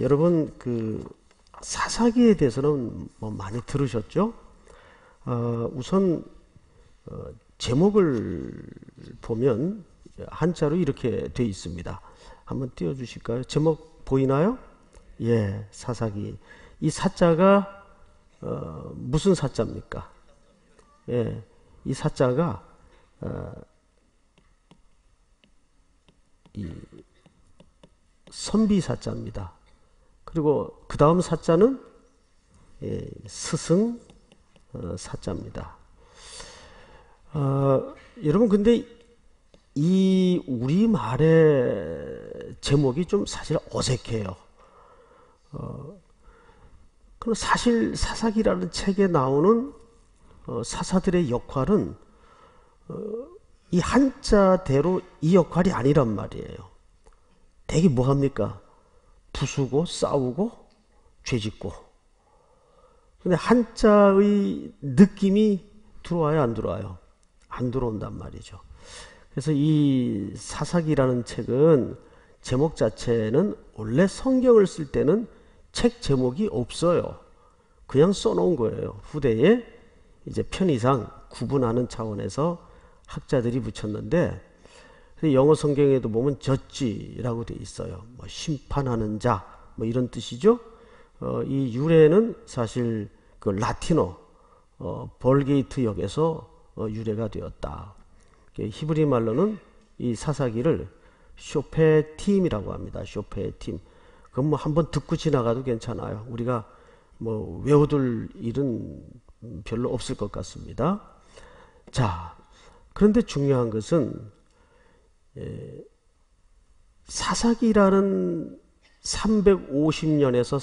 여러분 그 사사기에 대해서는 뭐 많이 들으셨죠? 우선 제목을 보면 한자로 이렇게 돼 있습니다. 한번 띄워주실까요? 제목 보이나요? 예, 사사기. 이 사자가 무슨 사자입니까? 예, 이 사자가 이 선비 사자입니다. 그리고 그 다음 사자는 예, 스승 사자입니다. 여러분 근데 이 우리말의 제목이 좀 사실 어색해요. 그럼 사실 사사기라는 책에 나오는 사사들의 역할은 이 한자대로 이 역할이 아니란 말이에요. 되게 뭐합니까? 부수고 싸우고 죄짓고. 근데 한자의 느낌이 들어와요 안 들어와요? 안 들어온단 말이죠. 그래서 이 사사기라는 책은 제목 자체는 원래 성경을 쓸 때는 책 제목이 없어요. 그냥 써놓은 거예요. 후대에 이제 편의상 구분하는 차원에서 학자들이 붙였는데 영어 성경에도 보면 젖지라고 돼 있어요. 뭐 심판하는 자 뭐 이런 뜻이죠. 이 유래는 사실 그 라틴어 벌게이트 역에서 유래가 되었다. 히브리 말로는 이 사사기를 쇼페팀이라고 합니다. 쇼페팀. 그건 뭐 한번 듣고 지나가도 괜찮아요. 우리가 뭐 외워둘 일은 별로 없을 것 같습니다. 자, 그런데 중요한 것은 사사기라는 350년에서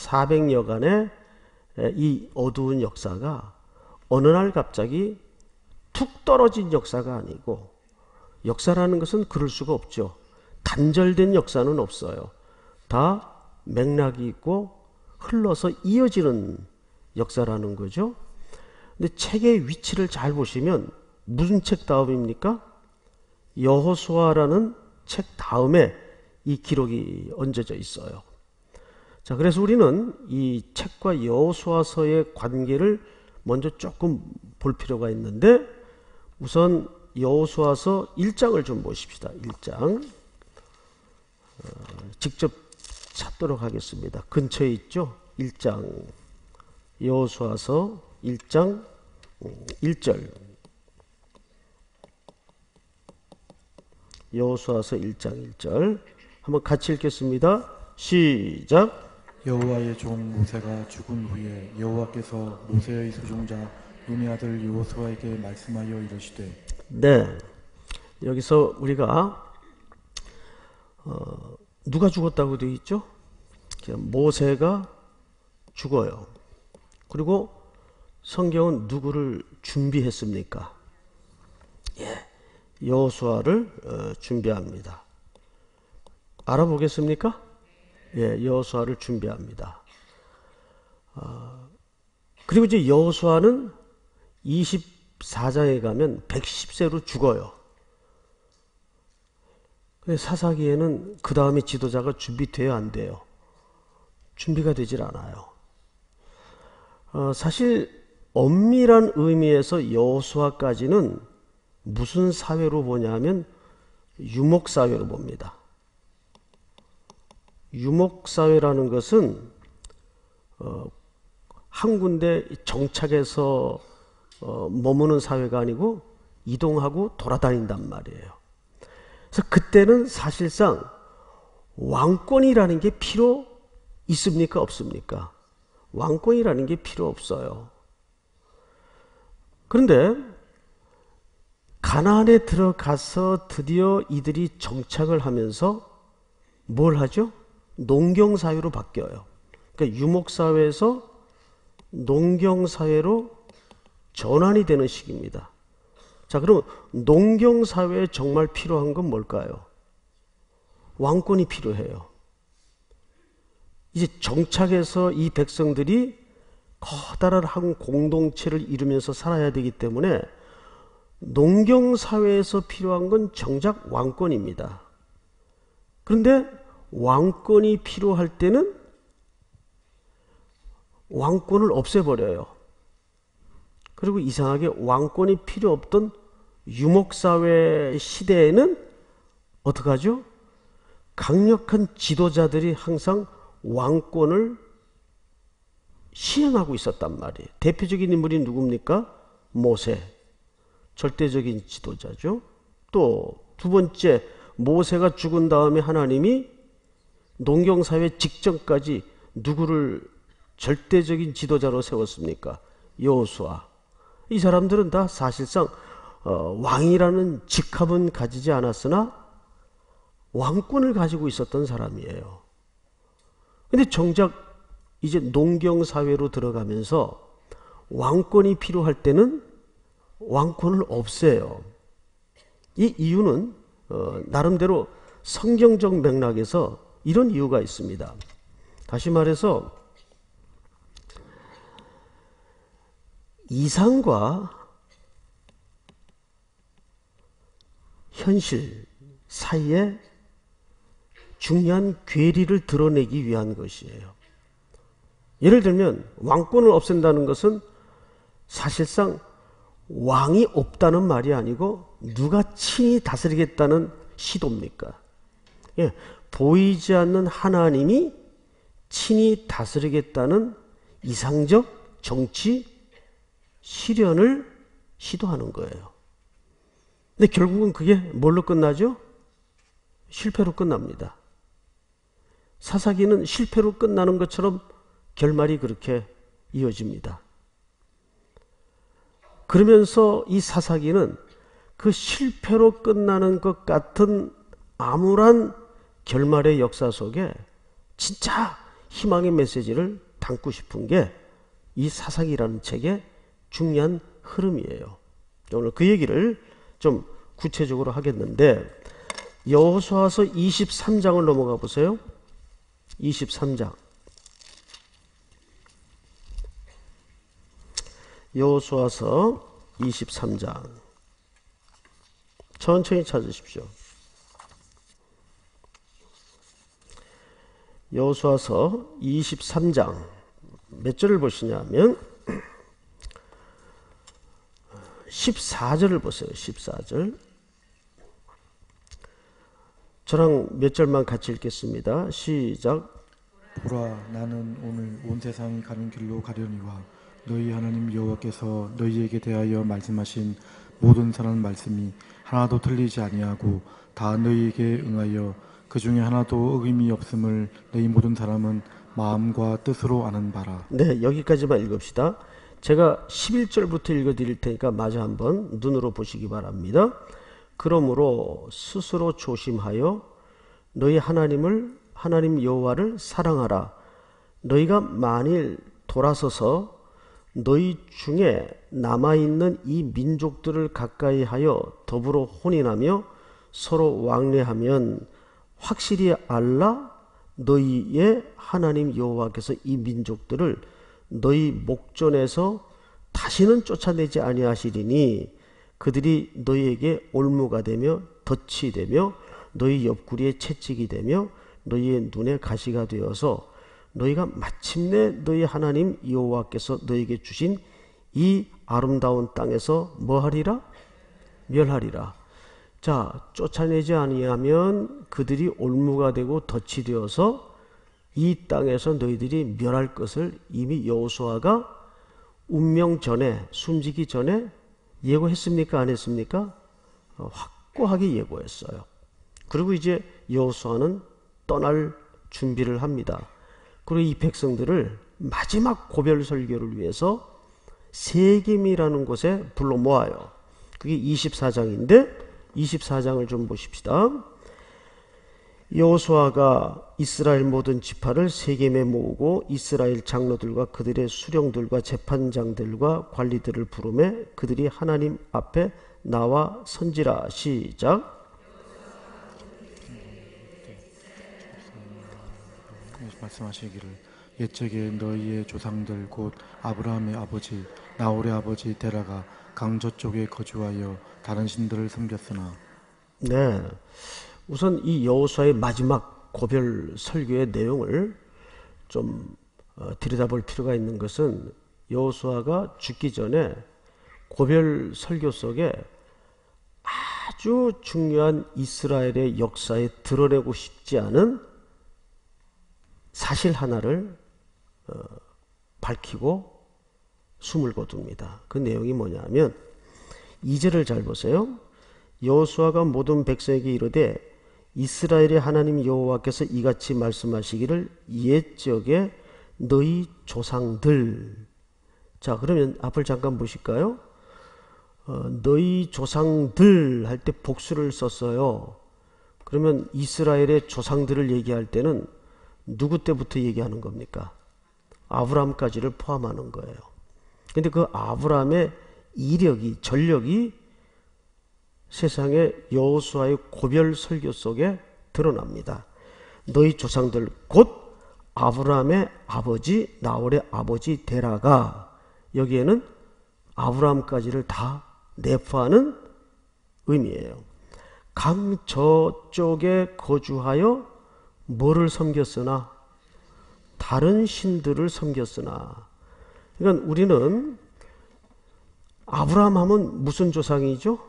400여간의 이 어두운 역사가 어느 날 갑자기 툭 떨어진 역사가 아니고, 역사라는 것은 그럴 수가 없죠. 단절된 역사는 없어요. 다 맥락이 있고 흘러서 이어지는 역사라는 거죠. 근데 책의 위치를 잘 보시면 무슨 책 다음입니까? 여호수아라는 책 다음에 이 기록이 얹어져 있어요. 자, 그래서 우리는 이 책과 여호수아서의 관계를 먼저 조금 볼 필요가 있는데, 우선 여호수아서 1장을 좀 보십시다. 1장 직접 찾도록 하겠습니다. 근처에 있죠. 1장 여호수아서 1장 1절. 여호수아서 1장 1절 한번 같이 읽겠습니다. 시작. 여호와의 종 모세가 죽은 후에 여호와께서 모세의 소종자 눈의 아들 여호수아에게 말씀하여 이르시되. 네, 여기서 우리가 누가 죽었다고 되어 있죠? 모세가 죽어요. 그리고 성경은 누구를 준비했습니까? 예, 여호수아를 준비합니다. 알아보겠습니까? 예, 여호수아를 준비합니다. 그리고 이제 여호수아는 24장에 가면 110세로 죽어요. 사사기에는 그 다음에 지도자가 준비돼야 안 돼요. 준비가 되질 않아요. 사실 엄밀한 의미에서 여호수아까지는 무슨 사회로 보냐면 유목사회로 봅니다. 유목사회라는 것은 한 군데 정착해서 머무는 사회가 아니고 이동하고 돌아다닌단 말이에요. 그래서 그때는 사실상 왕권이라는 게 필요 있습니까? 없습니까? 왕권이라는 게 필요 없어요. 그런데 가나안에 들어가서 드디어 이들이 정착을 하면서 뭘 하죠? 농경사회로 바뀌어요. 그러니까 유목사회에서 농경사회로 전환이 되는 시기입니다. 자, 그럼 농경사회에 정말 필요한 건 뭘까요? 왕권이 필요해요. 이제 정착해서 이 백성들이 커다란 한 공동체를 이루면서 살아야 되기 때문에 농경사회에서 필요한 건 정작 왕권입니다. 그런데 왕권이 필요할 때는 왕권을 없애버려요. 그리고 이상하게 왕권이 필요 없던 유목사회 시대에는 어떻게 하죠? 강력한 지도자들이 항상 왕권을 시행하고 있었단 말이에요. 대표적인 인물이 누굽니까? 모세. 절대적인 지도자죠. 또 두 번째, 모세가 죽은 다음에 하나님이 농경사회 직전까지 누구를 절대적인 지도자로 세웠습니까? 여호수아. 이 사람들은 다 사실상 왕이라는 직함은 가지지 않았으나 왕권을 가지고 있었던 사람이에요. 근데 정작 이제 농경사회로 들어가면서 왕권이 필요할 때는 왕권을 없애요. 이 이유는 나름대로 성경적 맥락에서 이런 이유가 있습니다. 다시 말해서 이상과 현실 사이에 중요한 괴리를 드러내기 위한 것이에요. 예를 들면 왕권을 없앤다는 것은 사실상 왕이 없다는 말이 아니고 누가 친히 다스리겠다는 시도입니까? 예, 보이지 않는 하나님이 친히 다스리겠다는 이상적 정치 실현을 시도하는 거예요. 근데 결국은 그게 뭘로 끝나죠? 실패로 끝납니다. 사사기는 실패로 끝나는 것처럼 결말이 그렇게 이어집니다. 그러면서 이 사사기는 그 실패로 끝나는 것 같은 암울한 결말의 역사 속에 진짜 희망의 메시지를 담고 싶은 게 이 사사기라는 책의 중요한 흐름이에요. 오늘 그 얘기를 좀 구체적으로 하겠는데, 여호수아서 23장을 넘어가 보세요. 23장. 여호수아서 23장. 천천히 찾으십시오. 여호수아서 23장. 몇 절을 보시냐 하면 14절을 보세요. 14절. 저랑 몇 절만 같이 읽겠습니다. 시작. 보라, 나는 오늘 온 세상이 가는 길로 가려니와 너희 하나님 여호와께서 너희에게 대하여 말씀하신 모든 사람 말씀이 하나도 틀리지 아니하고 다 너희에게 응하여 그 중에 하나도 어김이 없음을 너희 모든 사람은 마음과 뜻으로 아는 바라. 네, 여기까지만 읽읍시다. 제가 11절부터 읽어드릴 테니까 마저 한번 눈으로 보시기 바랍니다. 그러므로 스스로 조심하여 너희 하나님 여호와를 사랑하라. 너희가 만일 돌아서서 너희 중에 남아있는 이 민족들을 가까이하여 더불어 혼인하며 서로 왕래하면 확실히 알라, 너희의 하나님 여호와께서 이 민족들을 너희 목전에서 다시는 쫓아내지 아니하시리니 그들이 너희에게 올무가 되며 덫이 되며 너희 옆구리에 채찍이 되며 너희의 눈에 가시가 되어서 너희가 마침내 너희 하나님 여호와께서 너희에게 주신 이 아름다운 땅에서 뭐하리라? 멸하리라. 자, 쫓아내지 아니하면 그들이 올무가 되고 덫이 되어서 이 땅에서 너희들이 멸할 것을 이미 여호수아가 운명 전에, 숨지기 전에 예고했습니까? 안 했습니까? 확고하게 예고했어요. 그리고 이제 여호수아는 떠날 준비를 합니다. 그리고 이 백성들을 마지막 고별 설교를 위해서 세겜이라는 곳에 불러 모아요. 그게 24장인데 24장을 좀 보십시다. 여호수아가 이스라엘 모든 지파를 세겜에 모으고 이스라엘 장로들과 그들의 수령들과 재판장들과 관리들을 부르매 그들이 하나님 앞에 나와 선지라. 시작. 말씀하시기를 옛적에 너희의 조상들 곧 아브라함의 아버지 나홀의 아버지 데라가 강저 쪽에 거주하여 다른 신들을 섬겼으나. 네, 우선 이 여호수아의 마지막 고별 설교의 내용을 좀 들여다볼 필요가 있는 것은 여호수아가 죽기 전에 고별 설교 속에 아주 중요한 이스라엘의 역사에 드러내고 싶지 않은 사실 하나를 밝히고 숨을 거둡니다. 그 내용이 뭐냐면 2절을 잘 보세요. 여호수아가 모든 백성에게 이르되 이스라엘의 하나님 여호와께서 이같이 말씀하시기를 옛적에 너희 조상들. 자, 그러면 앞을 잠깐 보실까요? 너희 조상들 할 때 복수를 썼어요. 그러면 이스라엘의 조상들을 얘기할 때는 누구 때부터 얘기하는 겁니까? 아브람까지를 포함하는 거예요. 근데 그 아브람의 이력이, 전력이 세상의 여호수아의 고별 설교 속에 드러납니다. 너희 조상들 곧 아브람의 아버지 나홀의 아버지 데라가, 여기에는 아브람까지를 다 내포하는 의미예요. 강 저쪽에 거주하여 뭐를 섬겼으나, 다른 신들을 섬겼으나. 그러니까 우리는 아브람 하면 무슨 조상이죠?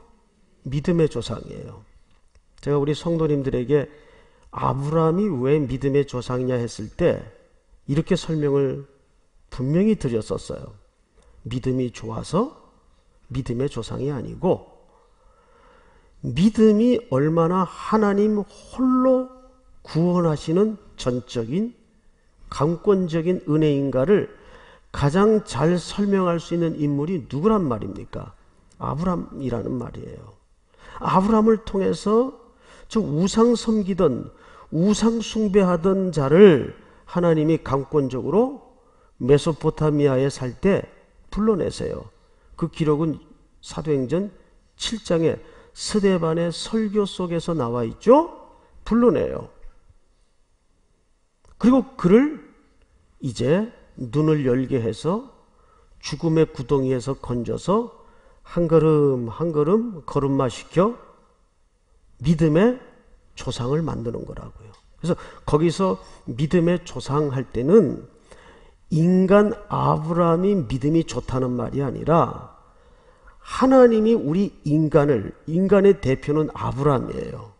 믿음의 조상이에요. 제가 우리 성도님들에게 아브람이 왜 믿음의 조상이냐 했을 때 이렇게 설명을 분명히 드렸었어요. 믿음이 좋아서 믿음의 조상이 아니고, 믿음이 얼마나 하나님 홀로 구원하시는 전적인 강권적인 은혜인가를 가장 잘 설명할 수 있는 인물이 누구란 말입니까? 아브람이라는 말이에요. 아브람을 통해서 저 우상 섬기던, 우상 숭배하던 자를 하나님이 강권적으로 메소포타미아에 살 때 불러내세요. 그 기록은 사도행전 7장에 스데반의 설교 속에서 나와 있죠? 불러내요. 그리고 그를 이제 눈을 열게 해서 죽음의 구덩이에서 건져서 한 걸음 한 걸음 걸음마시켜 믿음의 조상을 만드는 거라고요. 그래서 거기서 믿음의 조상 할 때는 인간 아브라함이 믿음이 좋다는 말이 아니라 하나님이 우리 인간을, 인간의 대표는 아브라함이에요.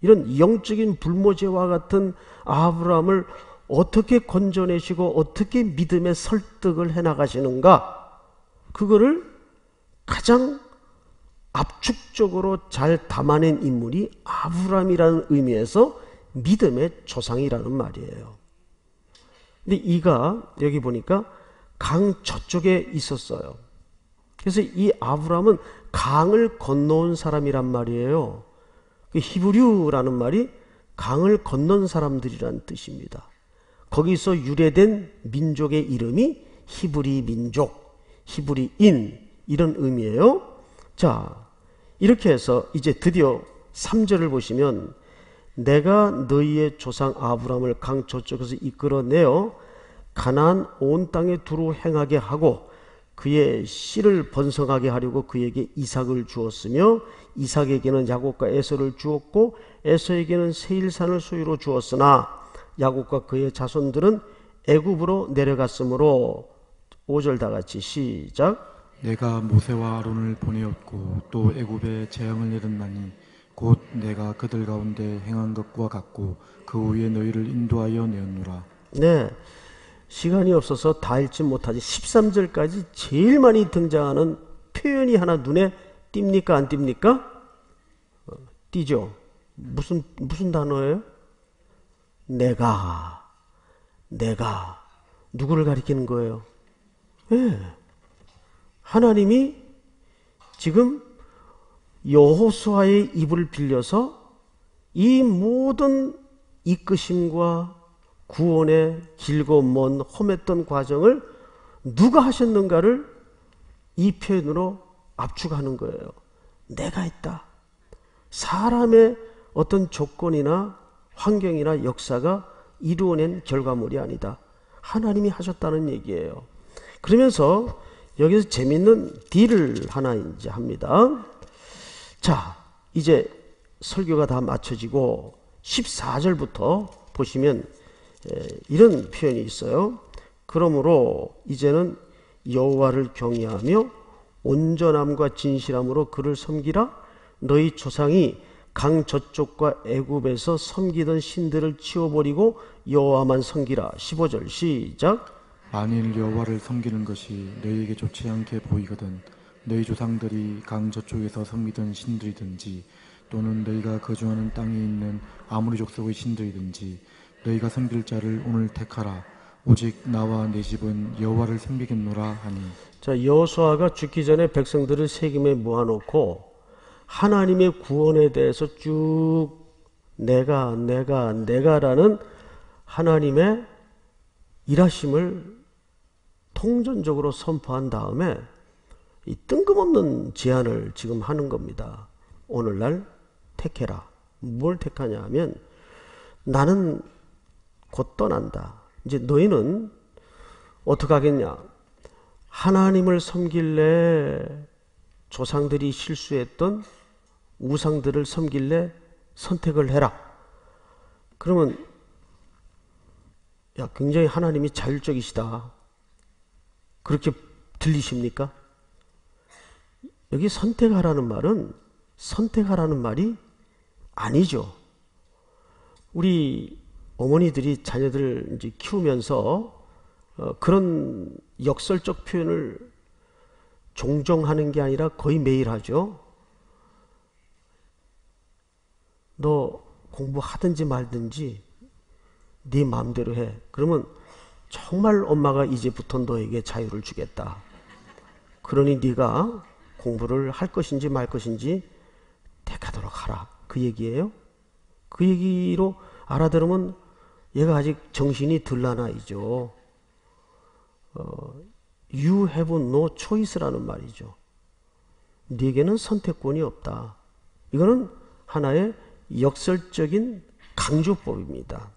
이런 영적인 불모제와 같은 아브라함을 어떻게 건져내시고 어떻게 믿음의 설득을 해나가시는가, 그거를 가장 압축적으로 잘 담아낸 인물이 아브람이라는 의미에서 믿음의 조상이라는 말이에요. 근데 이가 여기 보니까 강 저쪽에 있었어요. 그래서 이 아브람은 강을 건너온 사람이란 말이에요. 히브리어라는 말이 강을 건넌 사람들이란 뜻입니다. 거기서 유래된 민족의 이름이 히브리 민족, 히브리인, 이런 의미예요. 자, 이렇게 해서 이제 드디어 3절을 보시면, 내가 너희의 조상 아브람을 강 저쪽에서 이끌어내어 가나안 온 땅에 두루 행하게 하고 그의 씨를 번성하게 하려고 그에게 이삭을 주었으며 이삭에게는 야곱과 에서를 주었고 에서에게는 세일산을 소유로 주었으나 야곱과 그의 자손들은 애굽으로 내려갔으므로. 5절 다 같이 시작. 내가 모세와 아론을 보내었고 또 애굽에 재앙을 내렸나니 곧 내가 그들 가운데 행한 것과 같고 그 후에 너희를 인도하여 내었노라. 네, 시간이 없어서 다 읽지 못하지 13절까지 제일 많이 등장하는 표현이 하나 눈에 띕니까, 안 띕니까? 띄죠. 무슨 단어예요? 내가 누구를 가리키는 거예요? 네. 하나님이 지금 여호수아의 입을 빌려서 이 모든 이끄심과 구원의 길고 먼 험했던 과정을 누가 하셨는가를 이 표현으로 압축하는 거예요. 내가 있다. 사람의 어떤 조건이나 환경이나 역사가 이루어낸 결과물이 아니다. 하나님이 하셨다는 얘기예요. 그러면서 여기서 재밌는 딜을 하나 이제 합니다. 자, 이제 설교가 다 마쳐지고 14절부터 보시면 이런 표현이 있어요. 그러므로 이제는 여호와를 경외하며 온전함과 진실함으로 그를 섬기라. 너희 조상이 강 저쪽과 애굽에서 섬기던 신들을 치워버리고 여호와만 섬기라. 15절 시작. 만일 여호와를 섬기는 것이 너희에게 좋지 않게 보이거든 너희 조상들이 강 저쪽에서 섬기던 신들이든지 또는 너희가 거주하는 땅에 있는 아모리 족속의 신들이든지 너희가 섬길 자를 오늘 택하라. 오직 나와 내 집은 여호와를 섬기겠노라 하니. 자, 여호수아가 죽기 전에 백성들을 세겜에 모아놓고 하나님의 구원에 대해서 쭉 내가라는 하나님의 일하심을 통전적으로 선포한 다음에 이 뜬금없는 제안을 지금 하는 겁니다. 오늘날 택해라. 뭘 택하냐 하면 나는 곧 떠난다. 이제 너희는 어떻게 하겠냐. 하나님을 섬길래 조상들이 실수했던 우상들을 섬길래 선택을 해라. 그러면 야, 굉장히 하나님이 자율적이시다. 그렇게 들리십니까? 여기 선택하라는 말은 선택하라는 말이 아니죠. 우리 어머니들이 자녀들 이제 키우면서 그런 역설적 표현을 종종 하는 게 아니라 거의 매일 하죠. 너 공부하든지 말든지 네 마음대로 해. 그러면 정말 엄마가 이제부터 너에게 자유를 주겠다. 그러니 네가 공부를 할 것인지 말 것인지 택하도록 하라. 그 얘기예요. 그 얘기로 알아들으면 얘가 아직 정신이 들나나이죠. You have no choice라는 말이죠. 네게는 선택권이 없다. 이거는 하나의 역설적인 강조법입니다.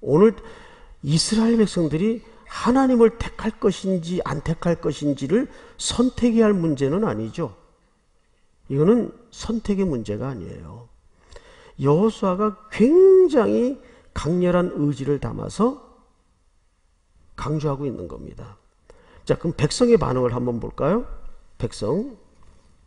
오늘 이스라엘 백성들이 하나님을 택할 것인지 안 택할 것인지를 선택해야 할 문제는 아니죠. 이거는 선택의 문제가 아니에요. 여호수아가 굉장히 강렬한 의지를 담아서 강조하고 있는 겁니다. 자, 그럼 백성의 반응을 한번 볼까요? 백성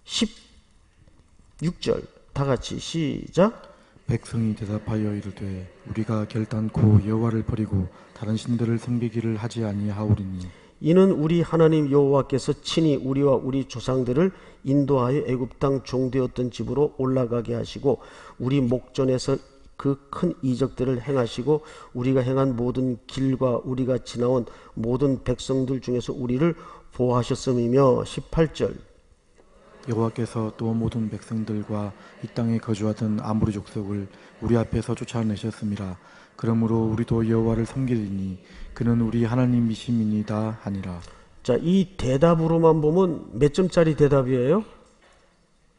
16절 다 같이 시작. 백성이 대답하여 이르되 우리가 결단코 여호와를 버리고 다른 신들을 섬기기를 하지 아니하오리니 이는 우리 하나님 여호와께서 친히 우리와 우리 조상들을 인도하여 애굽 땅 종되었던 집으로 올라가게 하시고 우리 목전에서 그 큰 이적들을 행하시고 우리가 행한 모든 길과 우리가 지나온 모든 백성들 중에서 우리를 보호하셨음이며 18절 여호와께서 또 모든 백성들과 이 땅에 거주하던 아모리 족속을 우리 앞에서 쫓아내셨음이라. 그러므로 우리도 여호와를 섬기리니 그는 우리 하나님이심이니이다 하니라. 자, 이 대답으로만 보면 몇 점짜리 대답이에요?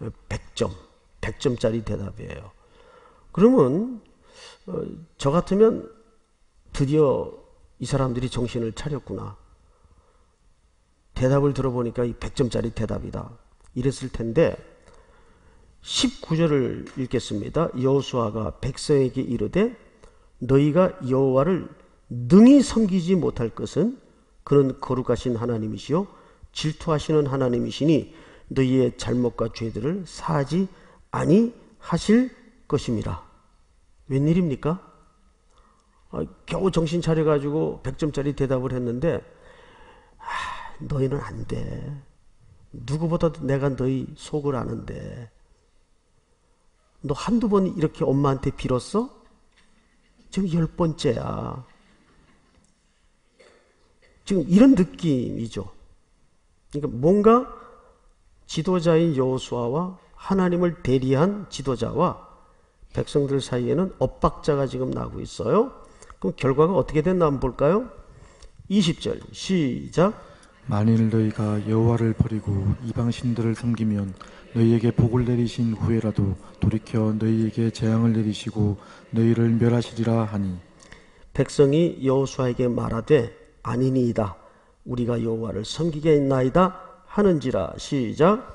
100점. 100점짜리 대답이에요. 그러면 저 같으면 드디어 이 사람들이 정신을 차렸구나. 대답을 들어보니까 이 100점짜리 대답이다. 이랬을 텐데 19절을 읽겠습니다. 여호수아가 백성에게 이르되 너희가 여호와를 능히 섬기지 못할 것은 그는 거룩하신 하나님이시요 질투하시는 하나님이시니 너희의 잘못과 죄들을 사하지 아니하실 것입니다. 웬일입니까? 겨우 정신 차려가지고 100점짜리 대답을 했는데 너희는 안 돼. 누구보다도 내가 너희 속을 아는데 너 한두 번 이렇게 엄마한테 빌었어? 지금 10번째야. 지금 이런 느낌이죠. 그러니까 뭔가 지도자인 여호수아와 하나님을 대리한 지도자와 백성들 사이에는 엇박자가 지금 나고 있어요. 그럼 결과가 어떻게 됐나 한번 볼까요? 20절 시작. 만일 너희가 여호와를 버리고 이방 신들을 섬기면 너희에게 복을 내리신 후에라도 돌이켜 너희에게 재앙을 내리시고 너희를 멸하시리라 하니 백성이 여호수아에게 말하되 아니니이다. 우리가 여호와를 섬기겠나이다 하는지라. 시작.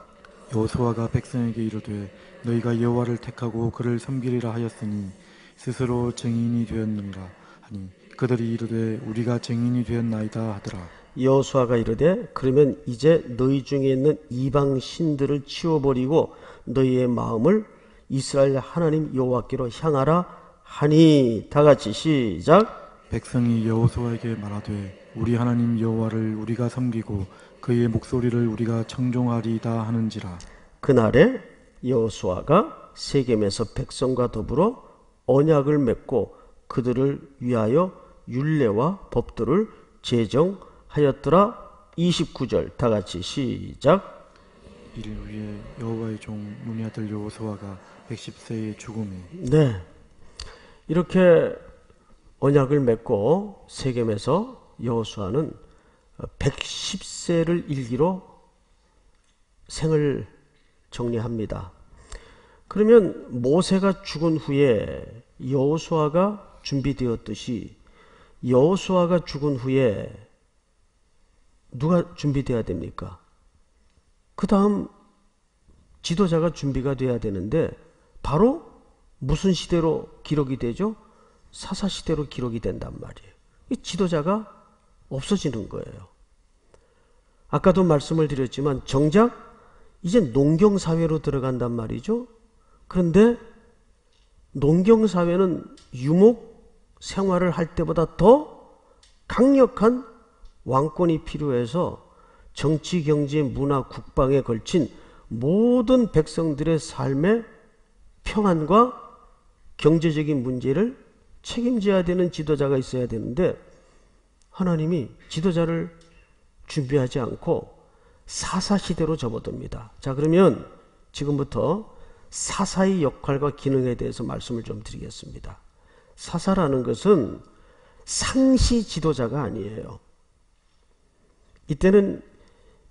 여호수아가 백성에게 이르되 너희가 여호와를 택하고 그를 섬기리라 하였으니 스스로 증인이 되었느니라 하니 그들이 이르되 우리가 증인이 되었나이다 하더라. 여호수아가 이르되 그러면 이제 너희 중에 있는 이방 신들을 치워버리고 너희의 마음을 이스라엘 하나님 여호와께로 향하라 하니. 다같이 시작. 백성이 여호수아에게 말하되 우리 하나님 여호와를 우리가 섬기고 그의 목소리를 우리가 청종하리이다 하는지라. 그날에 여호수아가 세겜에서 백성과 더불어 언약을 맺고 그들을 위하여 율례와 법도를 제정하였더라. 29절 다같이 시작. 이를 위해 여호와의 종 눈의 아들 여호수아가 110세의 죽음이. 네, 이렇게 언약을 맺고 세겜에서 여호수아는 110세를 일기로 생을 정리합니다. 그러면 모세가 죽은 후에 여호수아가 준비되었듯이 여호수아가 죽은 후에 누가 준비되어야 됩니까? 그 다음 지도자가 준비가 돼야 되는데 바로 무슨 시대로 기록이 되죠? 사사시대로 기록이 된단 말이에요. 이 지도자가 없어지는 거예요. 아까도 말씀을 드렸지만 정작 이제 농경사회로 들어간단 말이죠. 그런데 농경사회는 유목 생활을 할 때보다 더 강력한 왕권이 필요해서 정치, 경제, 문화, 국방에 걸친 모든 백성들의 삶의 평안과 경제적인 문제를 책임져야 되는 지도자가 있어야 되는데 하나님이 지도자를 준비하지 않고 사사시대로 접어듭니다. 자, 그러면 지금부터 사사의 역할과 기능에 대해서 말씀을 좀 드리겠습니다. 사사라는 것은 상시 지도자가 아니에요. 이때는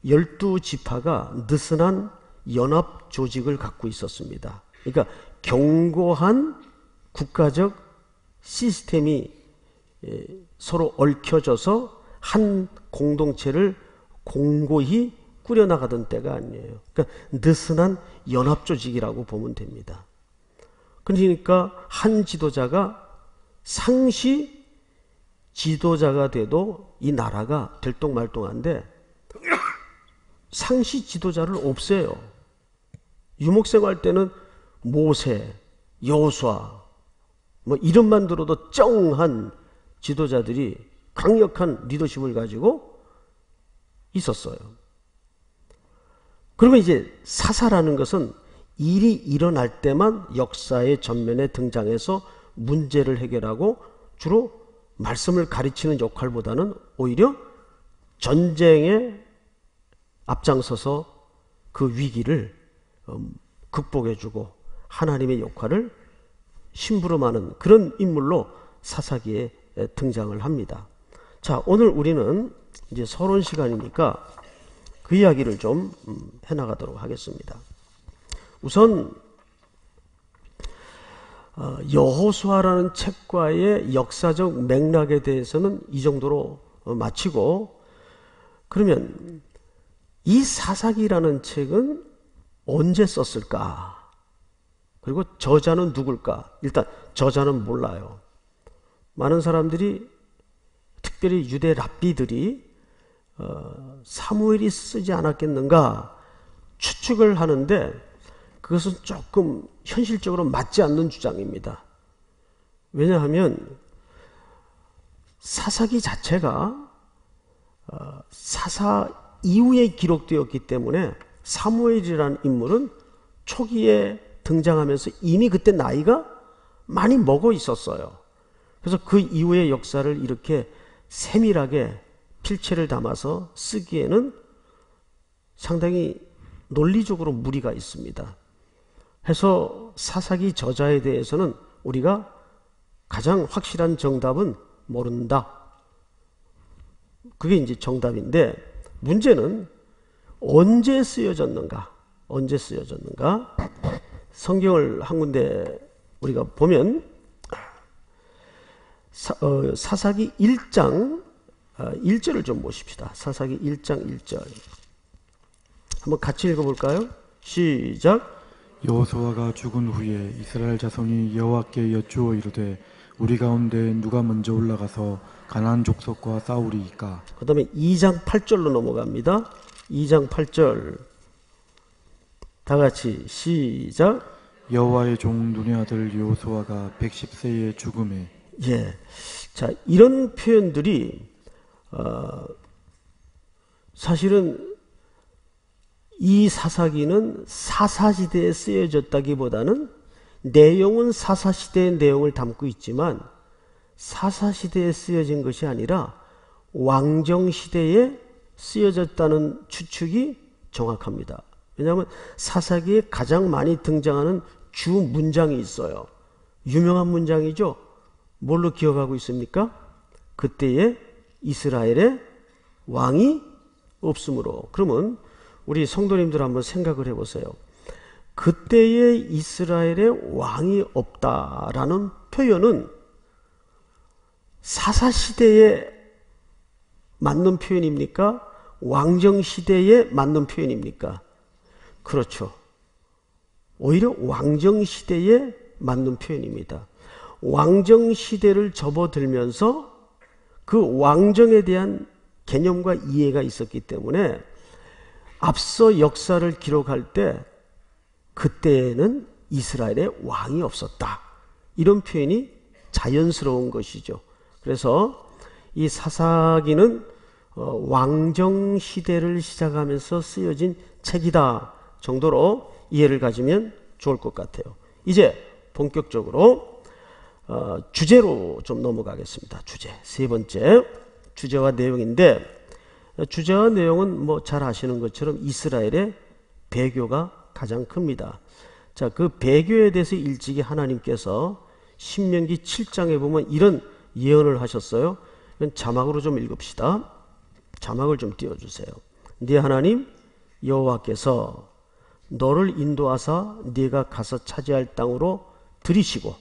12지파가 느슨한 연합 조직을 갖고 있었습니다. 그러니까 견고한 국가적 시스템이 서로 얽혀져서 한 공동체를 공고히 꾸려나가던 때가 아니에요. 그러니까 느슨한 연합 조직이라고 보면 됩니다. 그러니까 한 지도자가 상시 지도자가 돼도 이 나라가 들똥말똥한데 상시 지도자를 없애요. 유목생활 때는 모세, 여호수아 뭐 이름만 들어도 쩡한 지도자들이 강력한 리더십을 가지고 있었어요. 그러면 이제 사사라는 것은 일이 일어날 때만 역사의 전면에 등장해서 문제를 해결하고 주로 말씀을 가르치는 역할보다는 오히려 전쟁에 앞장서서 그 위기를 극복해주고 하나님의 역할을 심부름하는 그런 인물로 사사기에 등장을 합니다. 자, 오늘 우리는 이제 서론 시간이니까 그 이야기를 좀 해나가도록 하겠습니다. 우선 여호수아라는 책과의 역사적 맥락에 대해서는 이 정도로 마치고, 그러면 이 사사기라는 책은 언제 썼을까? 그리고 저자는 누굴까? 일단 저자는 몰라요. 많은 사람들이 특별히 유대 랍비들이 사무엘이 쓰지 않았겠는가 추측을 하는데 그것은 조금 현실적으로 맞지 않는 주장입니다. 왜냐하면 사사기 자체가 사사 이후에 기록되었기 때문에 사무엘이라는 인물은 초기에 등장하면서 이미 그때 나이가 많이 먹어 있었어요. 그래서 그 이후의 역사를 이렇게 세밀하게 필체를 담아서 쓰기에는 상당히 논리적으로 무리가 있습니다. 해서 사사기 저자에 대해서는 우리가 가장 확실한 정답은 모른다. 그게 이제 정답인데 문제는 언제 쓰여졌는가? 언제 쓰여졌는가? 성경을 한 군데 우리가 보면 사사기 1장 1절을 좀 보십시다. 사사기 1장 1절 한번 같이 읽어볼까요? 시작. 여호수아가 죽은 후에 이스라엘 자손이 여호와께 여쭈어 이르되 우리 가운데 누가 먼저 올라가서 가나안 족속과 싸우리이까. 그 다음에 2장 8절로 넘어갑니다. 2장 8절 다같이 시작. 여호와의 종 눈의 아들 여호수아가 110세에 죽음에. 예, 자 이런 표현들이 사실은 이 사사기는 사사시대에 쓰여졌다기보다는 내용은 사사시대의 내용을 담고 있지만 사사시대에 쓰여진 것이 아니라 왕정시대에 쓰여졌다는 추측이 정확합니다. 왜냐하면 사사기에 가장 많이 등장하는 주 문장이 있어요. 유명한 문장이죠. 뭘로 기억하고 있습니까? 그때에 이스라엘의 왕이 없으므로. 그러면 우리 성도님들 한번 생각을 해보세요. 그때의 이스라엘의 왕이 없다라는 표현은 사사시대에 맞는 표현입니까? 왕정시대에 맞는 표현입니까? 그렇죠. 오히려 왕정시대에 맞는 표현입니다. 왕정시대를 접어들면서 그 왕정에 대한 개념과 이해가 있었기 때문에 앞서 역사를 기록할 때 그때에는 이스라엘의 왕이 없었다. 이런 표현이 자연스러운 것이죠. 그래서 이 사사기는 왕정시대를 시작하면서 쓰여진 책이다 정도로 이해를 가지면 좋을 것 같아요. 이제 본격적으로 주제로 좀 넘어가겠습니다. 주제 세 번째, 주제와 내용인데, 주제와 내용은 뭐 잘 아시는 것처럼 이스라엘의 배교가 가장 큽니다. 자, 그 배교에 대해서 일찍이 하나님께서 신명기 7장에 보면 이런 예언을 하셨어요. 이건 자막으로 좀 읽읍시다. 자막을 좀 띄워주세요. 네 하나님 여호와께서 너를 인도하사 네가 가서 차지할 땅으로 들이시고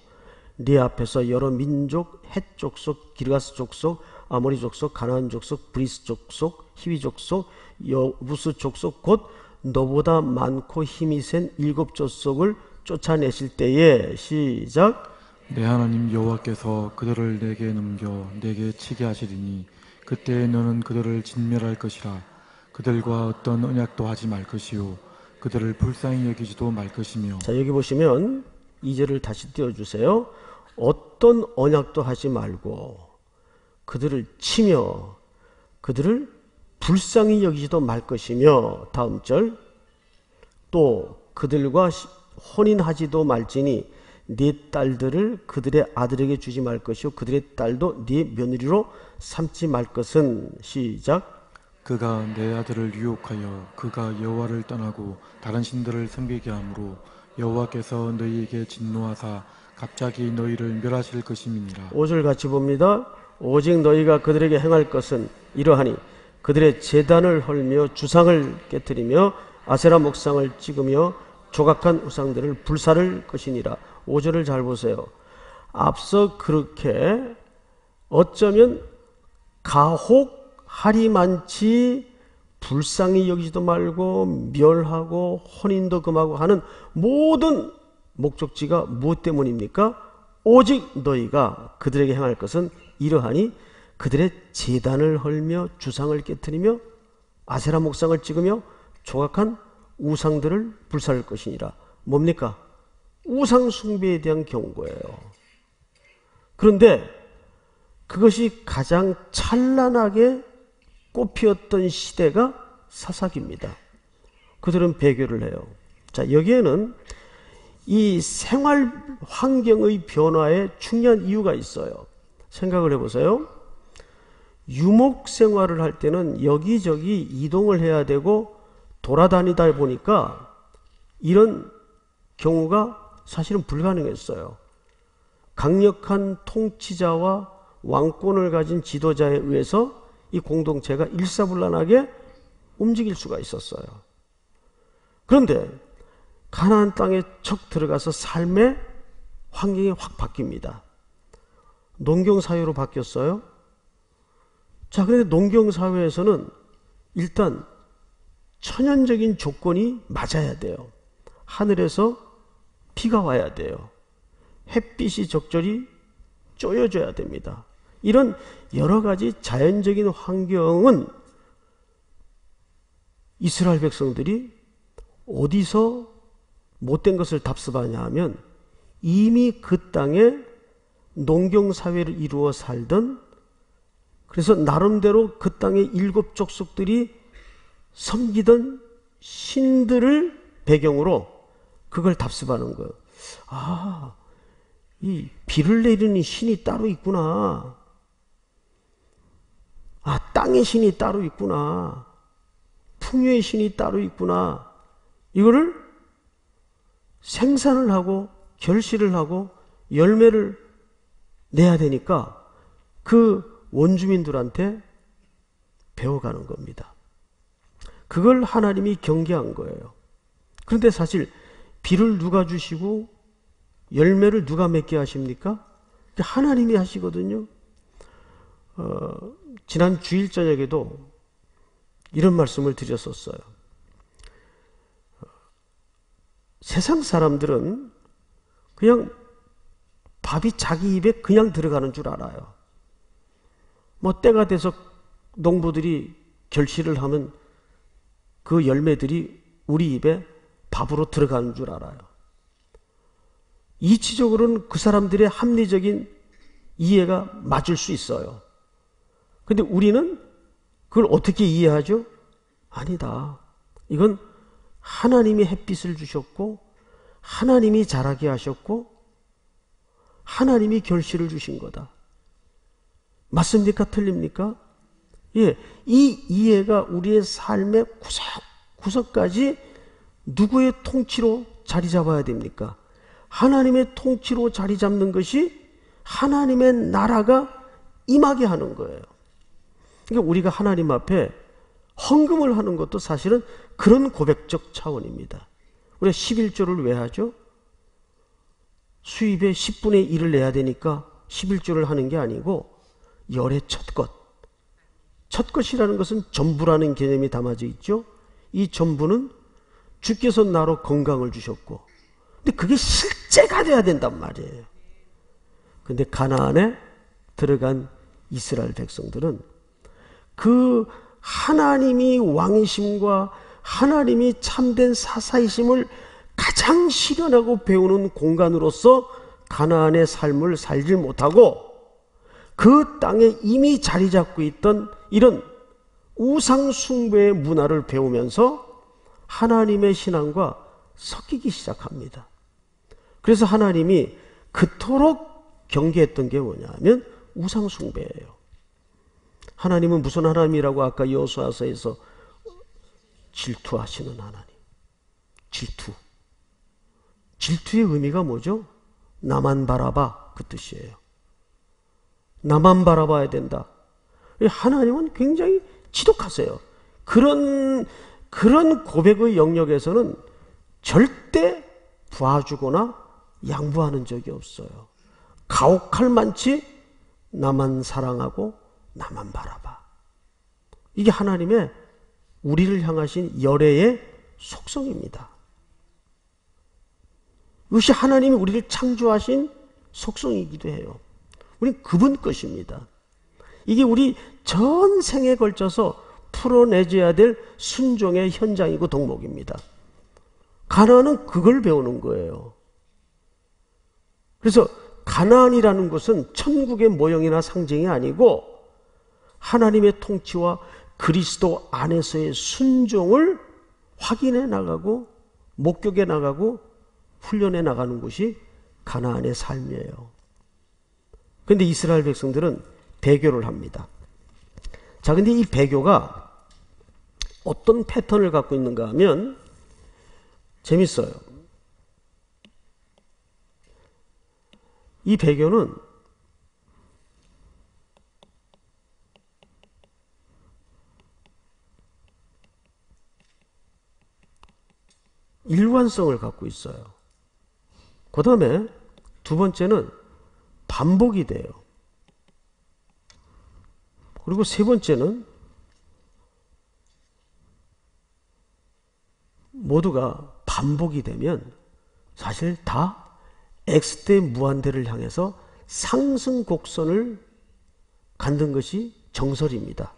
네 앞에서 여러 민족, 헷 족속, 기르가스 족속, 아모리 족속, 가나안 족속, 브리스 족속, 히위 족속, 여부스 족속 곧 너보다 많고 힘이 센 7족속을 쫓아내실 때에. 시작. 내 하나님 여호와께서 그들을 내게 넘겨 내게 치게 하시리니 그때 너는 그들을 진멸할 것이라. 그들과 어떤 언약도 하지 말 것이요 그들을 불쌍히 여기지도 말 것이며. 자, 여기 보시면 2절을 다시 띄워주세요. 어떤 언약도 하지 말고 그들을 치며 그들을 불쌍히 여기지도 말 것이며. 다음 절, 또 그들과 혼인하지도 말지니 네 딸들을 그들의 아들에게 주지 말 것이요 그들의 딸도 네 며느리로 삼지 말 것은. 시작. 그가 내 아들을 유혹하여 그가 여호와를 떠나고 다른 신들을 섬기게 하므로 여호와께서 너희에게 진노하사 갑자기 너희를 멸하실 것임이니라. 5절 같이 봅니다. 오직 너희가 그들에게 행할 것은 이러하니 그들의 제단을 헐며 주상을 깨뜨리며 아세라 목상을 찍으며 조각한 우상들을 불살을 것이니라. 5절을 잘 보세요. 앞서 그렇게 어쩌면 가혹하리만치 불쌍히 여기지도 말고 멸하고 혼인도 금하고 하는 모든 목적지가 무엇 때문입니까? 오직 너희가 그들에게 행할 것은 이러하니 그들의 제단을 헐며 주상을 깨뜨리며 아세라 목상을 찍으며 조각한 우상들을 불살할 것이니라. 뭡니까? 우상 숭배에 대한 경고예요. 그런데 그것이 가장 찬란하게 꽃피었던 시대가 사사기입니다. 그들은 배교를 해요. 자, 여기에는 이 생활 환경의 변화에 중요한 이유가 있어요. 생각을 해보세요. 유목 생활을 할 때는 여기저기 이동을 해야 되고 돌아다니다 보니까 이런 경우가 사실은 불가능했어요. 강력한 통치자와 왕권을 가진 지도자에 의해서 이 공동체가 일사불란하게 움직일 수가 있었어요. 그런데 가나안 땅에 척 들어가서 삶의 환경이 확 바뀝니다. 농경사회로 바뀌었어요. 자, 그런데 농경사회에서는 일단 천연적인 조건이 맞아야 돼요. 하늘에서 비가 와야 돼요. 햇빛이 적절히 조여줘야 됩니다. 이런 여러 가지 자연적인 환경은 이스라엘 백성들이 어디서 못된 것을 답습하냐 하면 이미 그 땅에 농경사회를 이루어 살던, 그래서 나름대로 그 땅의 일곱 족속들이 섬기던 신들을 배경으로 그걸 답습하는 거예요. 아, 이 비를 내리는 신이 따로 있구나. 아, 땅의 신이 따로 있구나. 풍요의 신이 따로 있구나. 이거를 생산을 하고 결실을 하고 열매를 내야 되니까 그 원주민들한테 배워가는 겁니다. 그걸 하나님이 경계한 거예요. 그런데 사실 비를 누가 주시고 열매를 누가 맺게 하십니까? 하나님이 하시거든요. 지난 주일 저녁에도 이런 말씀을 드렸었어요. 세상 사람들은 그냥 밥이 자기 입에 그냥 들어가는 줄 알아요. 뭐 때가 돼서 농부들이 결실을 하면 그 열매들이 우리 입에 밥으로 들어가는 줄 알아요. 이치적으로는 그 사람들의 합리적인 이해가 맞을 수 있어요. 근데 우리는 그걸 어떻게 이해하죠? 아니다. 이건 하나님이 햇빛을 주셨고 하나님이 자라게 하셨고 하나님이 결실을 주신 거다. 맞습니까? 틀립니까? 예, 이 이해가 우리의 삶의 구석구석까지 누구의 통치로 자리 잡아야 됩니까? 하나님의 통치로 자리 잡는 것이 하나님의 나라가 임하게 하는 거예요. 그러니까 우리가 하나님 앞에 헌금을 하는 것도 사실은 그런 고백적 차원입니다. 우리가 11조를 왜 하죠? 수입의 10분의 1을 내야 되니까 11조를 하는 게 아니고 열의 첫 것. 첫 것이라는 것은 전부라는 개념이 담아져 있죠. 이 전부는 주께서 나로 건강을 주셨고, 근데 그게 실제가 돼야 된단 말이에요. 근데 가나안에 들어간 이스라엘 백성들은 그 하나님이 왕이심과 하나님이 참된 사사이심을 가장 실현하고 배우는 공간으로서 가나안의 삶을 살지 못하고 그 땅에 이미 자리 잡고 있던 이런 우상 숭배의 문화를 배우면서 하나님의 신앙과 섞이기 시작합니다. 그래서 하나님이 그토록 경계했던 게 뭐냐면 우상 숭배예요. 하나님은 무슨 하나님이라고 아까 여호수아서에서 질투하시는 하나님. 질투. 질투의 의미가 뭐죠? 나만 바라봐, 그 뜻이에요. 나만 바라봐야 된다. 하나님은 굉장히 지독하세요. 그런 고백의 영역에서는 절대 봐주거나 양보하는 적이 없어요. 가혹할 만치 나만 사랑하고 나만 바라봐. 이게 하나님의 우리를 향하신 열애의 속성입니다. 이것이 하나님이 우리를 창조하신 속성이기도 해요. 우린 그분 것입니다. 이게 우리 전생에 걸쳐서 풀어내줘야 될 순종의 현장이고 덕목입니다. 가나안은 그걸 배우는 거예요. 그래서 가나안이라는 것은 천국의 모형이나 상징이 아니고 하나님의 통치와 그리스도 안에서의 순종을 확인해 나가고 목격해 나가고 훈련해 나가는 것이 가나안의 삶이에요. 그런데 이스라엘 백성들은 배교를 합니다. 자, 근데 이 배교가 어떤 패턴을 갖고 있는가 하면 재밌어요. 이 배교는 일관성을 갖고 있어요. 그 다음에 두 번째는 반복이 돼요. 그리고 세 번째는 모두가 반복이 되면 사실 다 X대 무한대를 향해서 상승 곡선을 갖는 것이 정설입니다.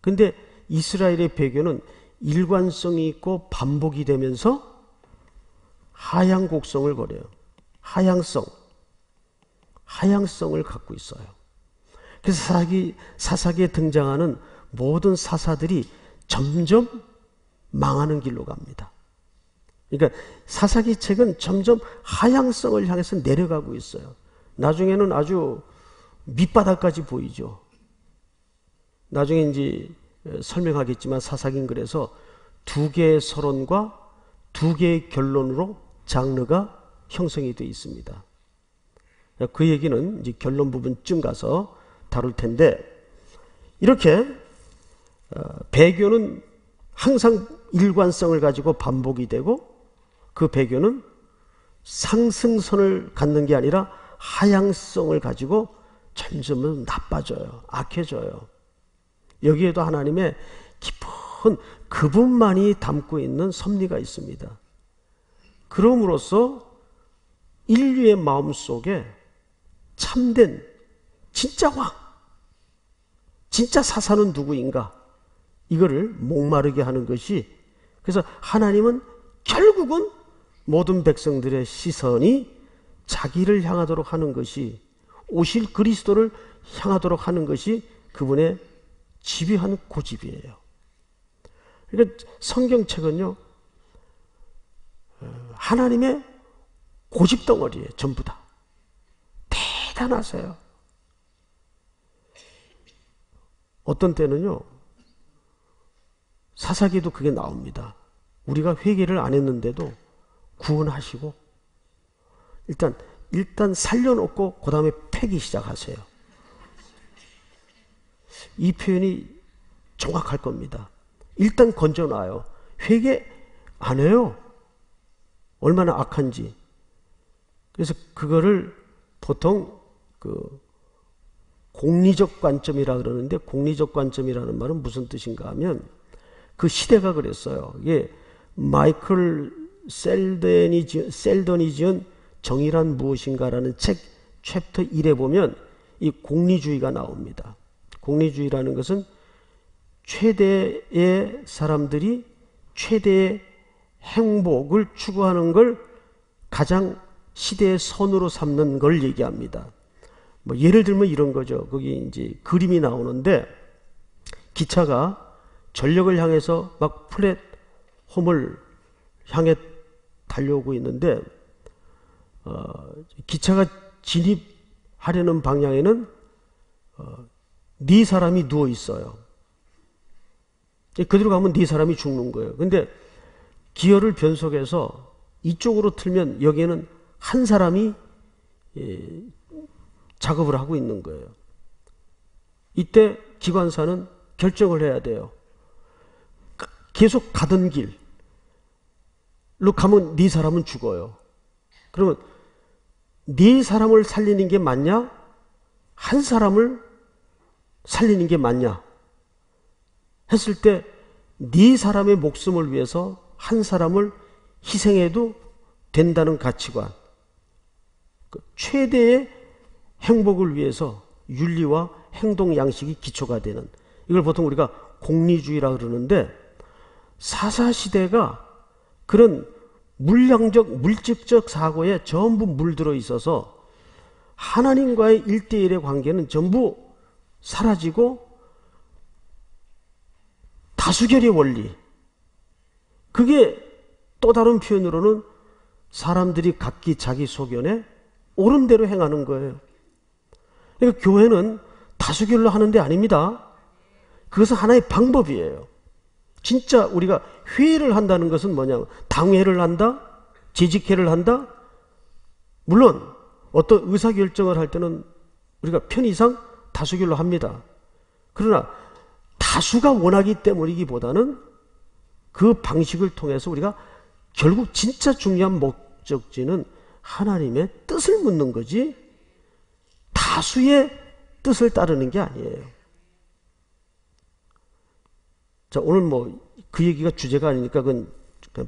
근데 이스라엘의 배교는 일관성이 있고 반복이 되면서 하향 곡선을 걸어요. 하향성을 갖고 있어요. 그래서 사사기에 등장하는 모든 사사들이 점점 망하는 길로 갑니다. 그러니까 사사기 책은 점점 하향성을 향해서 내려가고 있어요. 나중에는 아주 밑바닥까지 보이죠. 나중에 이제 설명하겠지만 사사기는 그래서 두 개의 서론과 두 개의 결론으로 장르가 형성이 되어 있습니다. 그 얘기는 이제 결론 부분쯤 가서 다룰 텐데, 이렇게 배교는 항상 일관성을 가지고 반복이 되고, 그 배교는 상승선을 갖는 게 아니라 하향성을 가지고 점점 나빠져요. 악해져요. 여기에도 하나님의 깊은 그분만이 담고 있는 섭리가 있습니다. 그럼으로써 인류의 마음속에 참된 진짜 왕, 진짜 사사는 누구인가, 이거를 목마르게 하는 것이, 그래서 하나님은 결국은 모든 백성들의 시선이 자기를 향하도록 하는 것이, 오실 그리스도를 향하도록 하는 것이 그분의 지배하는 고집이에요. 그러니까 성경책은요, 하나님의 고집덩어리예요. 전부 다 대단하세요. 어떤 때는요, 사사기도 그게 나옵니다. 우리가 회개를 안 했는데도 구원하시고, 일단 살려놓고 그 다음에 패기 시작하세요. 이 표현이 정확할 겁니다. 일단 건져놔요. 회개 안 해요. 얼마나 악한지. 그래서 그거를 보통 공리적 관점이라 그러는데, 공리적 관점이라는 말은 무슨 뜻인가 하면, 그 시대가 그랬어요. 이게 마이클 셀던이 지은 정의란 무엇인가라는 책 챕터 1에 보면 이 공리주의가 나옵니다. 공리주의라는 것은 최대의 사람들이 최대의 행복을 추구하는 걸 가장 시대의 선으로 삼는 걸 얘기합니다. 뭐 예를 들면 이런 거죠. 거기 이제 그림이 나오는데, 기차가 전력을 향해서 막 플랫홈을 향해 달려오고 있는데, 기차가 진입하려는 방향에는 네 사람이 누워 있어요. 그대로 가면 네 사람이 죽는 거예요. 근데 기어를 변속해서 이쪽으로 틀면 여기에는 한 사람이 작업을 하고 있는 거예요. 이때 기관사는 결정을 해야 돼요. 계속 가던 길로 가면 네 사람은 죽어요. 그러면 네 사람을 살리는 게 맞냐? 한 사람을 살리는 게 맞냐? 했을 때 네 사람의 목숨을 위해서 한 사람을 희생해도 된다는 가치관. 최대의 행복을 위해서 윤리와 행동 양식이 기초가 되는, 이걸 보통 우리가 공리주의라 그러는데, 사사시대가 그런 물량적, 물질적 사고에 전부 물들어 있어서 하나님과의 1:1의 관계는 전부 사라지고 다수결의 원리, 그게 또 다른 표현으로는 사람들이 각기 자기 소견에 옳은 대로 행하는 거예요. 그러니까 교회는 다수결로 하는 데 아닙니다. 그것은 하나의 방법이에요. 진짜 우리가 회의를 한다는 것은 뭐냐면, 당회를 한다, 재직회를 한다. 물론 어떤 의사결정을 할 때는 우리가 편의상 다수결로 합니다. 그러나 다수가 원하기 때문이기보다는 그 방식을 통해서 우리가 결국 진짜 중요한 목적지는 하나님의 뜻을 묻는 거지, 다수의 뜻을 따르는 게 아니에요. 자, 오늘 뭐 그 얘기가 주제가 아니니까 그건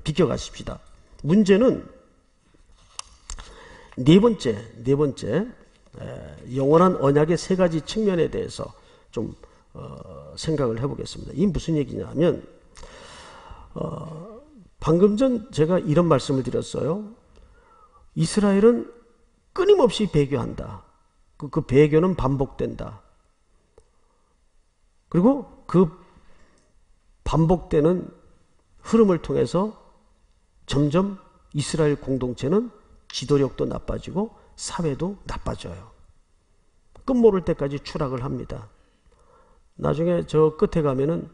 비껴가십시다. 문제는 네 번째 영원한 언약의 세 가지 측면에 대해서 좀 생각을 해보겠습니다. 이 무슨 얘기냐면 방금 전 제가 이런 말씀을 드렸어요. 이스라엘은 끊임없이 배교한다. 그 배교는 반복된다. 그리고 그 반복되는 흐름을 통해서 점점 이스라엘 공동체는 지도력도 나빠지고 사회도 나빠져요. 끝모를 때까지 추락을 합니다. 나중에 저 끝에 가면은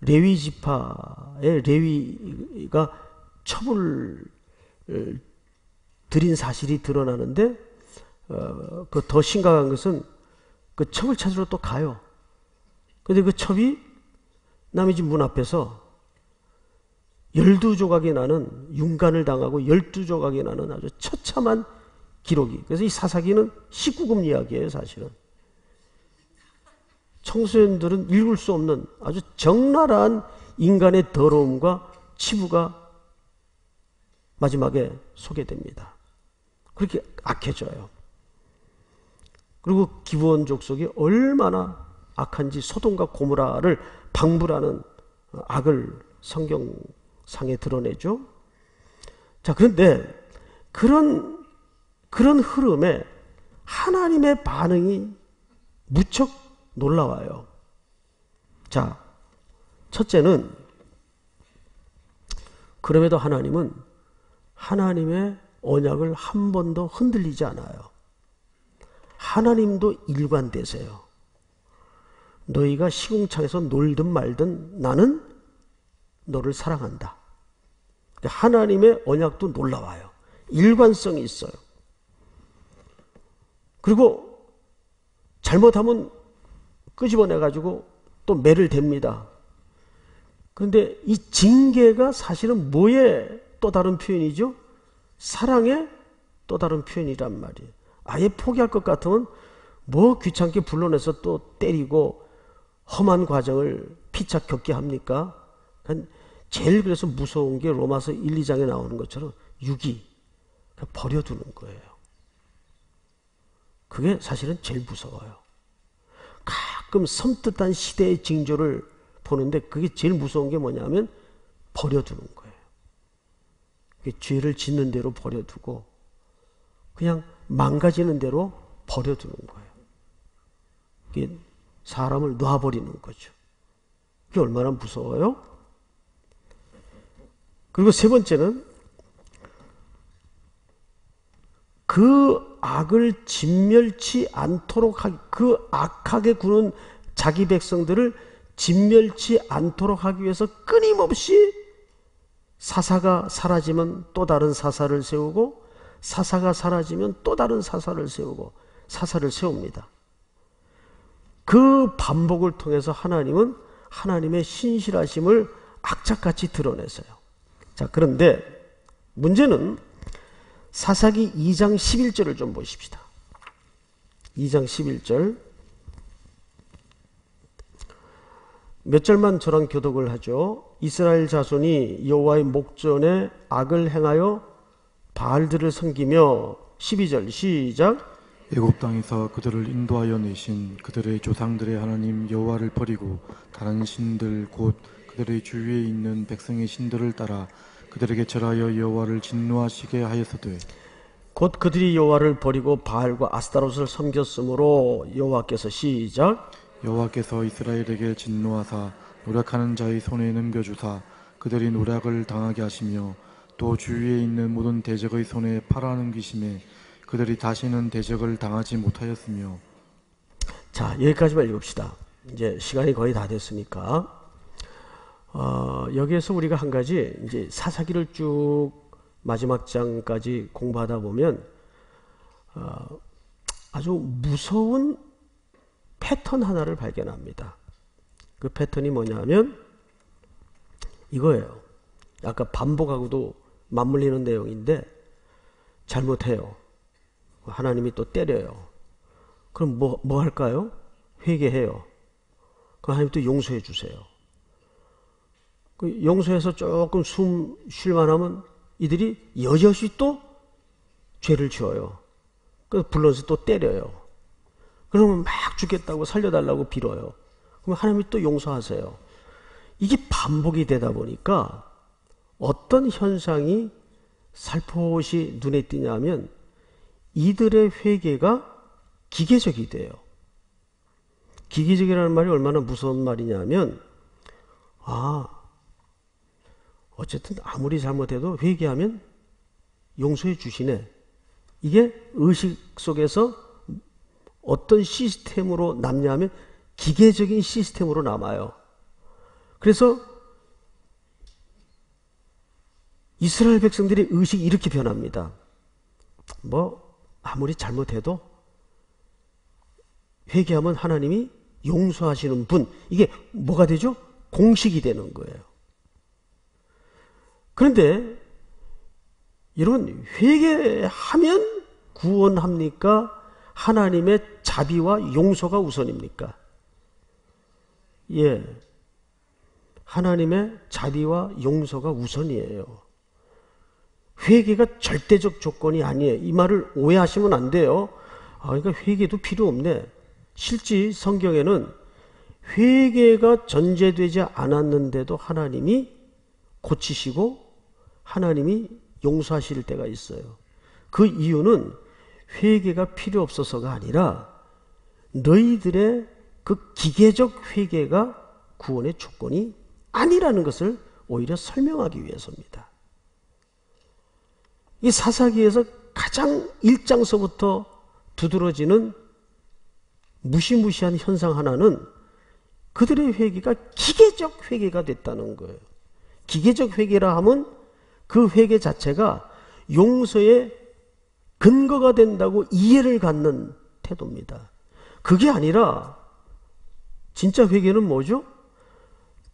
레위 지파의 레위가 첩을 드린 사실이 드러나는데 그 더 심각한 것은 그 첩을 찾으러 또 가요. 근데 그 첩이 남의 집 문 앞에서 12조각이 나는 융간을 당하고 12조각이 나는 아주 처참한 기록이. 그래서 이 사사기는 19금 이야기예요, 사실은. 청소년들은 읽을 수 없는 아주 적나라한 인간의 더러움과 치부가 마지막에 소개됩니다. 그렇게 악해져요. 그리고 기브온 족속이 얼마나 악한지 소돔과 고모라를 방불하는 악을 성경상에 드러내죠. 자, 그런데 그런 흐름에 하나님의 반응이 무척 놀라워요. 자, 첫째는 그럼에도 하나님은 하나님의 언약을 한 번도 흔들리지 않아요. 하나님도 일관되세요. 너희가 시궁창에서 놀든 말든 나는 너를 사랑한다. 하나님의 언약도 놀라워요. 일관성이 있어요. 그리고 잘못하면 끄집어내가지고 또 매를 댑니다. 그런데 이 징계가 사실은 뭐의 또 다른 표현이죠? 사랑의 또 다른 표현이란 말이에요. 아예 포기할 것 같으면 뭐 귀찮게 불러내서 또 때리고 험한 과정을 피차 겪게 합니까? 제일 그래서 무서운 게 로마서 1, 2장에 나오는 것처럼 유기, 버려두는 거예요. 그게 사실은 제일 무서워요. 가끔 섬뜩한 시대의 징조를 보는데 그게 제일 무서운 게 뭐냐면 버려두는 거예요. 죄를 짓는 대로 버려두고 그냥 망가지는 대로 버려두는 거예요. 이게 사람을 놔버리는 거죠. 그게 얼마나 무서워요? 그리고 세 번째는 그 악을 진멸치 않도록 하기, 그 악하게 구는 자기 백성들을 진멸치 않도록 하기 위해서 끊임없이 사사가 사라지면 또 다른 사사를 세우고 사사가 사라지면 또 다른 사사를 세우고 사사를 세웁니다. 그 반복을 통해서 하나님은 하나님의 신실하심을 악착같이 드러내세요. 자, 그런데 문제는 사사기 2장 11절을 좀 보십시다. 2장 11절 몇 절만 저랑 교독을 하죠. 이스라엘 자손이 여호와의 목전에 악을 행하여 바알들을 섬기며 12절 시작. 애굽 땅에서 그들을 인도하여 내신 그들의 조상들의 하나님 여호와를 버리고 다른 신들 곧 그들의 주위에 있는 백성의 신들을 따라 그들에게 절하여 여호와를 진노하시게 하였으되 곧 그들이 여호와를 버리고 바알과 아스타롯을 섬겼으므로 여호와께서 시작 여호와께서 이스라엘에게 진노하사 노략하는 자의 손에 넘겨주사 그들이 노략을 당하게 하시며 또 주위에 있는 모든 대적의 손에 팔아넘기심에 그들이 다시는 대적을 당하지 못하였으며. 자, 여기까지만 읽읍시다. 이제 시간이 거의 다 됐으니까 여기에서 우리가 한 가지 이제 사사기를 쭉 마지막 장까지 공부하다 보면 아주 무서운 패턴 하나를 발견합니다. 그 패턴이 뭐냐면 이거예요. 아까 반복하고도 맞물리는 내용인데 잘못해요. 하나님이 또 때려요. 그럼 뭐 할까요? 회개해요. 그럼 하나님 또 용서해 주세요. 용서해서 조금 숨 쉴만 하면 이들이 여지없이 또 죄를 지어요. 그래서 불러서 또 때려요. 그러면 막 죽겠다고 살려달라고 빌어요. 그럼 하나님이 또 용서하세요. 이게 반복이 되다 보니까 어떤 현상이 살포시 눈에 띄냐면 이들의 회개가 기계적이 돼요. 기계적이라는 말이 얼마나 무서운 말이냐면 어쨌든 아무리 잘못해도 회개하면 용서해 주시네. 이게 의식 속에서 어떤 시스템으로 남냐면 기계적인 시스템으로 남아요. 그래서 이스라엘 백성들의 의식이 이렇게 변합니다. 아무리 잘못해도 회개하면 하나님이 용서하시는 분. 이게 뭐가 되죠? 공식이 되는 거예요. 그런데 여러분, 회개하면 구원합니까? 하나님의 자비와 용서가 우선입니까? 예, 하나님의 자비와 용서가 우선이에요. 회개가 절대적 조건이 아니에요. 이 말을 오해하시면 안 돼요. 그러니까 회개도 필요 없네. 실제 성경에는 회개가 전제되지 않았는데도 하나님이 고치시고 하나님이 용서하실 때가 있어요. 그 이유는 회개가 필요 없어서가 아니라 너희들의 그 기계적 회개가 구원의 조건이 아니라는 것을 오히려 설명하기 위해서입니다. 이 사사기에서 가장 1장서부터 두드러지는 무시무시한 현상 하나는 그들의 회개가 기계적 회개가 됐다는 거예요. 기계적 회개라 하면 그 회개 자체가 용서의 근거가 된다고 이해를 갖는 태도입니다. 그게 아니라 진짜 회개는 뭐죠?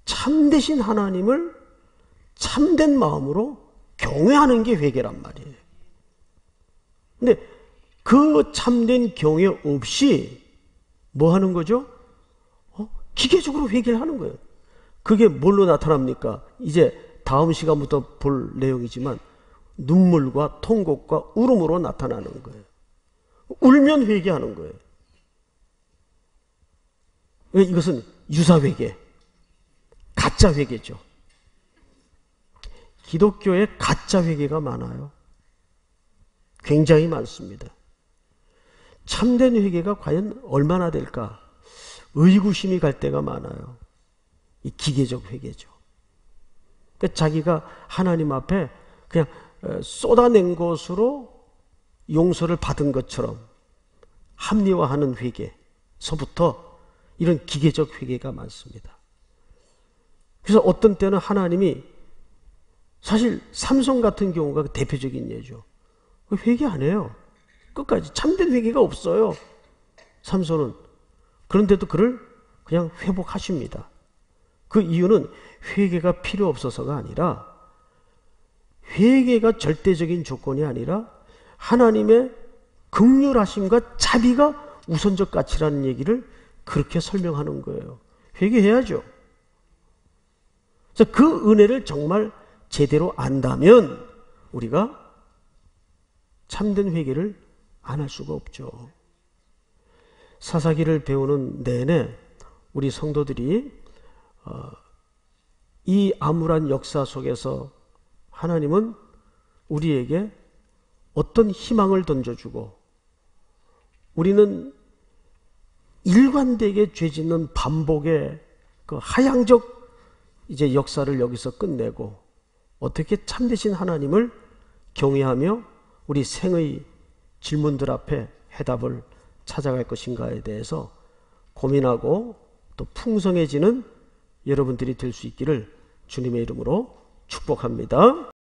참되신 하나님을 참된 마음으로 경외하는 게 회개란 말이에요. 근데 그 참된 경외 없이 뭐 하는 거죠? 기계적으로 회개를 하는 거예요. 그게 뭘로 나타납니까? 이제 다음 시간부터 볼 내용이지만 눈물과 통곡과 울음으로 나타나는 거예요. 울면 회개하는 거예요. 이것은 유사회개, 가짜 회개죠. 기독교에 가짜 회개가 많아요. 굉장히 많습니다. 참된 회개가 과연 얼마나 될까? 의구심이 갈 때가 많아요. 이 기계적 회개죠. 그러니까 자기가 하나님 앞에 그냥 쏟아낸 것으로 용서를 받은 것처럼 합리화하는 회개서부터 이런 기계적 회개가 많습니다. 그래서 어떤 때는 하나님이, 사실 삼손 같은 경우가 대표적인 예죠. 회개 안 해요. 끝까지 참된 회개가 없어요, 삼손은. 그런데도 그를 그냥 회복하십니다. 그 이유는 회개가 필요 없어서가 아니라, 회개가 절대적인 조건이 아니라 하나님의 긍휼하심과 자비가 우선적 가치라는 얘기를 그렇게 설명하는 거예요. 회개해야죠. 그래서 그 은혜를 정말 제대로 안다면 우리가 참된 회개를 안 할 수가 없죠. 사사기를 배우는 내내 우리 성도들이 이 암울한 역사 속에서 하나님은 우리에게 어떤 희망을 던져주고, 우리는 일관되게 죄짓는 반복의 그 하향적 이제 역사를 여기서 끝내고 어떻게 참되신 하나님을 경외하며 우리 생의 질문들 앞에 해답을 찾아갈 것인가에 대해서 고민하고 또 풍성해지는 여러분들이 될 수 있기를 주님의 이름으로 축복합니다.